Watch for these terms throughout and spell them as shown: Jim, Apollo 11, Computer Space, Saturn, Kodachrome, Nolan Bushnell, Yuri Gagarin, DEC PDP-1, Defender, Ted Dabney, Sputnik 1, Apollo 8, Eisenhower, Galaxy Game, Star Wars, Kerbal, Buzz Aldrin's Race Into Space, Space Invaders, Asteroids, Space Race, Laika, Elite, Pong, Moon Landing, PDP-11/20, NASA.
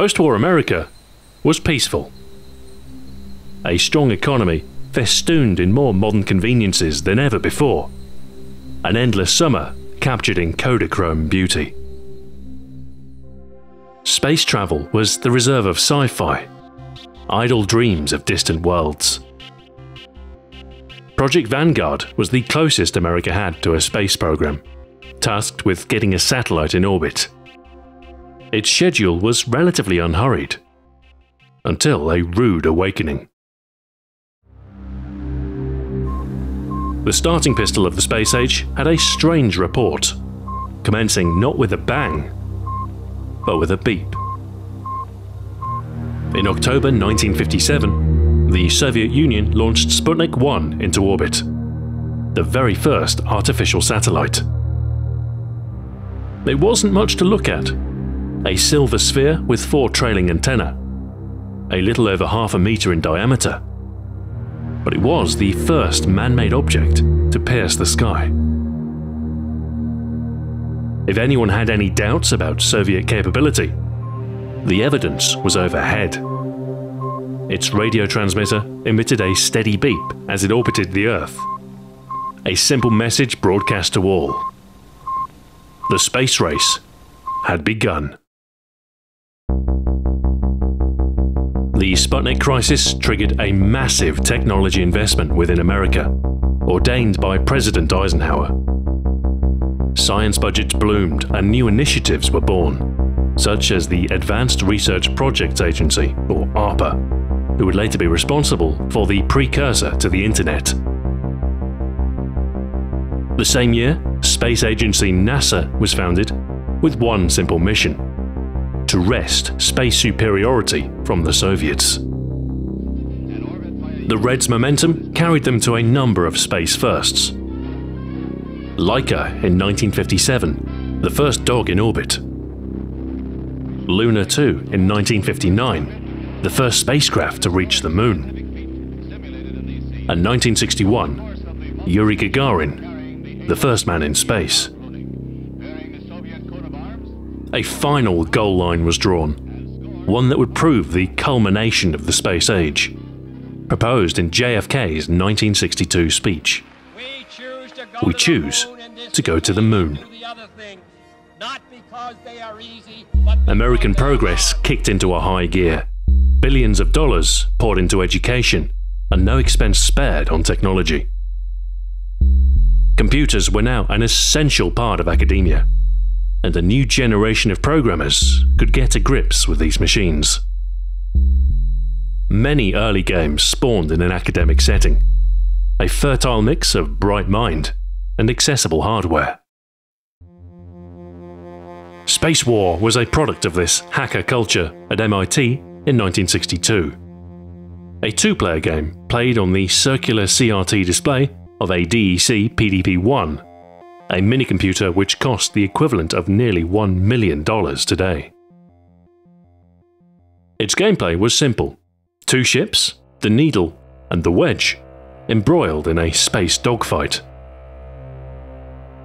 Post-war America was peaceful. A strong economy festooned in more modern conveniences than ever before. An endless summer captured in Kodachrome beauty. Space travel was the reserve of sci-fi, idle dreams of distant worlds. Project Vanguard was the closest America had to a space program, tasked with getting a satellite in orbit. Its schedule was relatively unhurried, until a rude awakening. The starting pistol of the space age had a strange report, commencing not with a bang, but with a beep. In October 1957, the Soviet Union launched Sputnik 1 into orbit, the very first artificial satellite. It wasn't much to look at. A silver sphere with 4 trailing antennae, a little over ½ meter in diameter. But it was the first man-made object to pierce the sky. If anyone had any doubts about Soviet capability, the evidence was overhead. Its radio transmitter emitted a steady beep as it orbited the Earth. A simple message broadcast to all. The space race had begun. The Sputnik crisis triggered a massive technology investment within America, ordained by President Eisenhower. Science budgets bloomed and new initiatives were born, such as the Advanced Research Projects Agency, or ARPA, who would later be responsible for the precursor to the Internet. The same year, space agency NASA was founded with one simple mission: to wrest space superiority from the Soviets. The Reds' momentum carried them to a number of space firsts. Laika in 1957, the first dog in orbit. Luna 2 in 1959, the first spacecraft to reach the moon. And 1961, Yuri Gagarin, the first man in space. A final goal line was drawn, one that would prove the culmination of the space age, proposed in JFK's 1962 speech. We choose to go to the moon. American progress kicked into a high gear. Billions of dollars poured into education, and no expense spared on technology. Computers were now an essential part of academia, and a new generation of programmers could get to grips with these machines. Many early games spawned in an academic setting, a fertile mix of bright mind and accessible hardware. Spacewar was a product of this hacker culture at MIT in 1962. A 2-player game played on the circular CRT display of a DEC PDP-1, a minicomputer which cost the equivalent of nearly $1 million today. Its gameplay was simple: 2 ships, the Needle and the Wedge, embroiled in a space dogfight.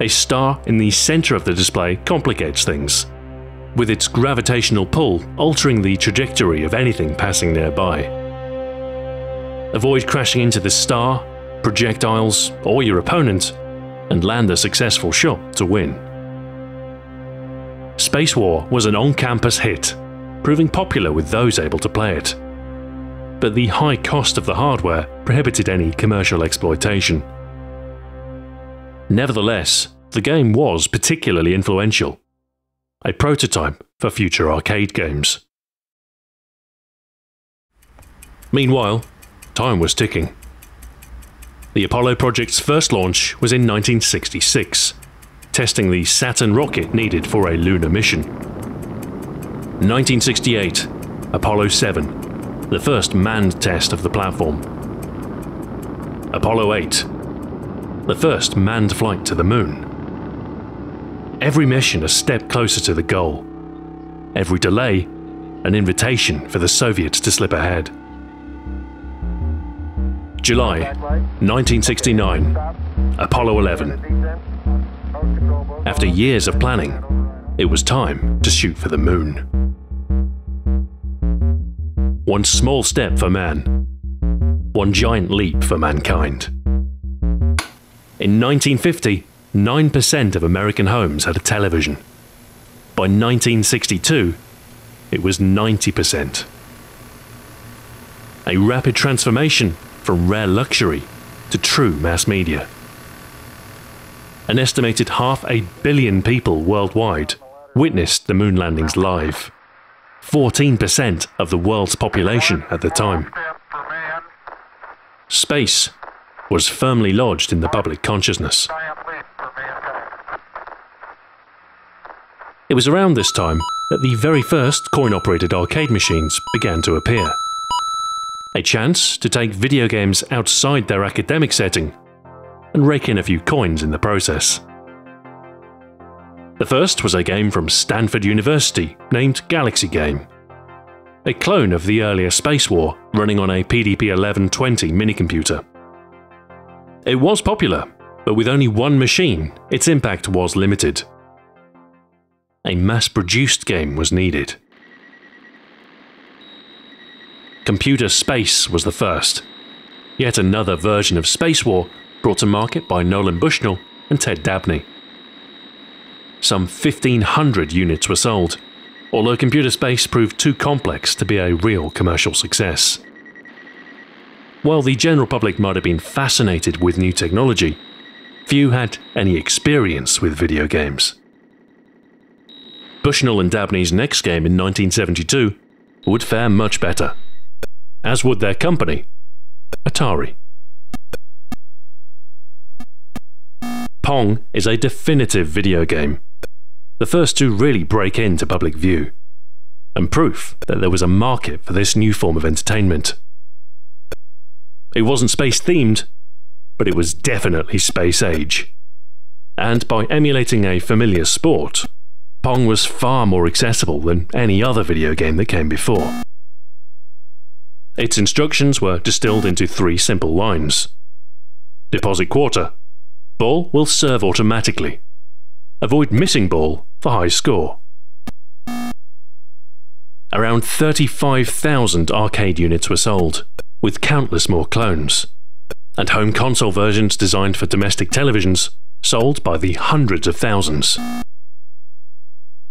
A star in the center of the display complicates things, with its gravitational pull altering the trajectory of anything passing nearby. Avoid crashing into the star, projectiles, or your opponent, and land a successful shot to win. Spacewar was an on-campus hit, proving popular with those able to play it. But the high cost of the hardware prohibited any commercial exploitation. Nevertheless, the game was particularly influential, a prototype for future arcade games. Meanwhile, time was ticking. The Apollo project's first launch was in 1966, testing the Saturn rocket needed for a lunar mission. 1968, Apollo 7, the first manned test of the platform. Apollo 8, the first manned flight to the moon. Every mission a step closer to the goal. Every delay, an invitation for the Soviets to slip ahead. July 1969, Apollo 11. After years of planning, it was time to shoot for the moon. One small step for man, one giant leap for mankind. In 1950, 9% of American homes had a television. By 1962, it was 90%. A rapid transformation from rare luxury to true mass media. An estimated 500 million people worldwide witnessed the moon landings live. 14% of the world's population at the time. Space was firmly lodged in the public consciousness. It was around this time that the very first coin-operated arcade machines began to appear. A chance to take video games outside their academic setting and rake in a few coins in the process. The first was a game from Stanford University named Galaxy Game, a clone of the earlier Spacewar running on a PDP-11/20 minicomputer. It was popular, but with only one machine, its impact was limited. A mass-produced game was needed. Computer Space was the first, yet another version of Spacewar brought to market by Nolan Bushnell and Ted Dabney. Some 1,500 units were sold, although Computer Space proved too complex to be a real commercial success. While the general public might have been fascinated with new technology, few had any experience with video games. Bushnell and Dabney's next game in 1972 would fare much better, as would their company, Atari. Pong is a definitive video game, the first to really break into public view, and proof that there was a market for this new form of entertainment. It wasn't space-themed, but it was definitely space-age. And by emulating a familiar sport, Pong was far more accessible than any other video game that came before. Its instructions were distilled into three simple lines. Deposit quarter. Ball will serve automatically. Avoid missing ball for high score. Around 35,000 arcade units were sold, with countless more clones, and home console versions designed for domestic televisions sold by the hundreds of thousands.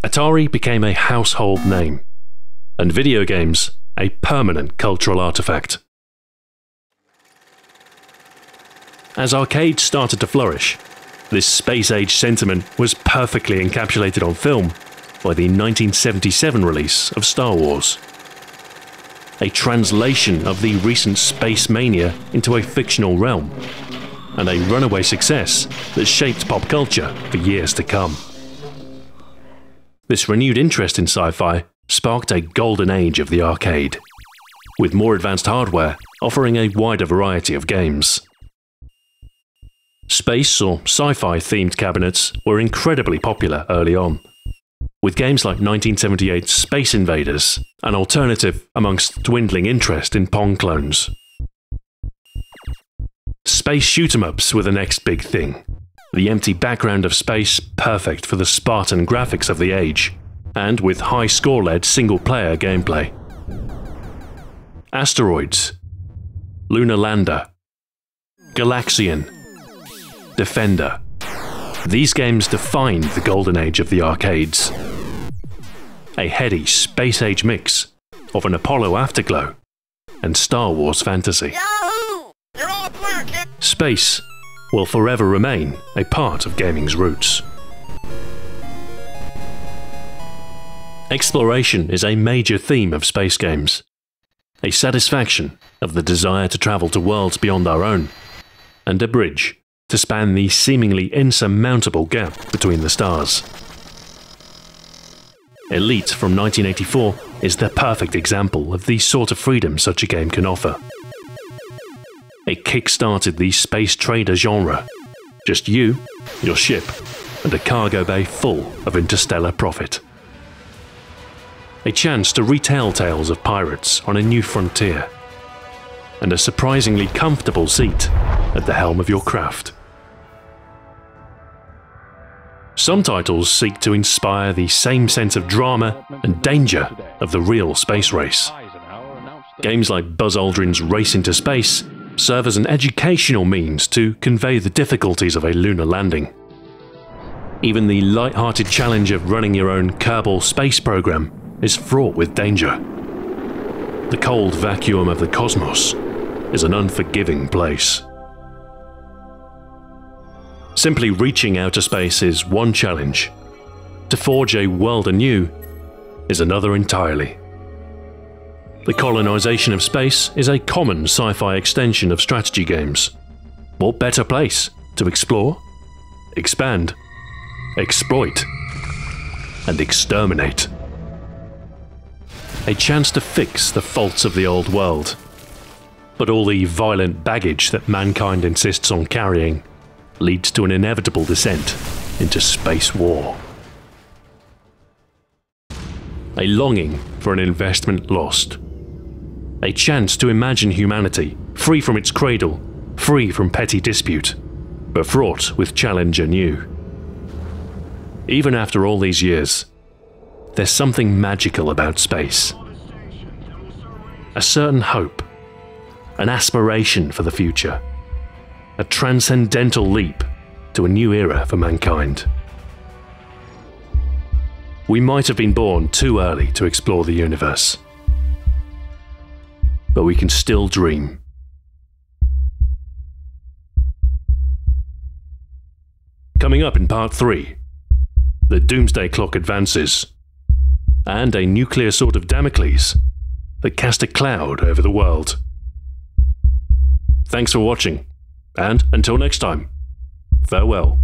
Atari became a household name, and video games a permanent cultural artifact. As arcades started to flourish, this space-age sentiment was perfectly encapsulated on film by the 1977 release of Star Wars, a translation of the recent space mania into a fictional realm, and a runaway success that shaped pop culture for years to come. This renewed interest in sci-fi sparked a golden age of the arcade, with more advanced hardware offering a wider variety of games. Space or sci-fi themed cabinets were incredibly popular early on, with games like 1978's Space Invaders, an alternative amongst dwindling interest in Pong clones. Space shoot-em-ups were the next big thing, the empty background of space perfect for the Spartan graphics of the age, and with high score-led single-player gameplay. Asteroids, Lunar Lander, Galaxian, Defender. These games defined the golden age of the arcades. A heady space-age mix of an Apollo afterglow and Star Wars fantasy. Space will forever remain a part of gaming's roots. Exploration is a major theme of space games, a satisfaction of the desire to travel to worlds beyond our own, and a bridge to span the seemingly insurmountable gap between the stars. Elite from 1984 is the perfect example of the sort of freedom such a game can offer. It kick-started the space trader genre, just you, your ship, and a cargo bay full of interstellar profit. A chance to retell tales of pirates on a new frontier, and a surprisingly comfortable seat at the helm of your craft. Some titles seek to inspire the same sense of drama and danger of the real space race, Games like Buzz Aldrin's Race Into Space serve as an educational means to convey the difficulties of a lunar landing. Even the light-hearted challenge of running your own Kerbal space program is fraught with danger. The cold vacuum of the cosmos is an unforgiving place. Simply reaching outer space is one challenge. To forge a world anew is another entirely. The colonization of space is a common sci-fi extension of strategy games. What better place to explore, expand, exploit, and exterminate? A chance to fix the faults of the old world, but all the violent baggage that mankind insists on carrying leads to an inevitable descent into space war. A longing for an investment lost. A chance to imagine humanity free from its cradle, free from petty dispute, but fraught with challenge anew. Even after all these years, there's something magical about space. A certain hope, an aspiration for the future, a transcendental leap to a new era for mankind. We might have been born too early to explore the universe, but we can still dream. Coming up in part 3, the doomsday clock advances, and a nuclear sword of Damocles that cast a cloud over the world. Thanks for watching, and until next time, farewell.